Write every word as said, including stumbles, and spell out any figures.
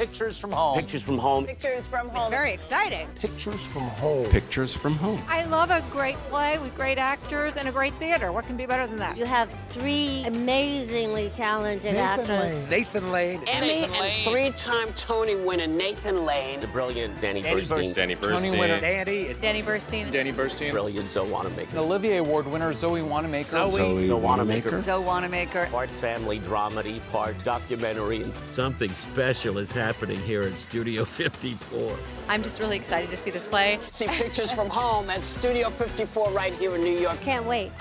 Pictures From Home. Pictures From Home. Pictures From Home. It's very exciting. Pictures From Home. Pictures From Home. I love a great play with great actors and a great theater. What can be better than that? You have three amazingly talented Nathan actors. Lane. Nathan Lane. Emmy Nathan and Lane. Three-time Tony winner Nathan Lane. The brilliant Danny, Danny Burstein. Burstein. Danny Burstein. Tony winner Danny. Danny Burstein. Danny Burstein. Brilliant Zoe Wanamaker. An Olivier Award winner Zoe Wanamaker. Zoe, Zoe Wanamaker. Zoe Wanamaker. Part family dramedy, part documentary. And something special is happening. Happening here in Studio fifty-four. I'm just really excited to see this play. See Pictures From Home at Studio fifty-four right here in New York. Can't wait.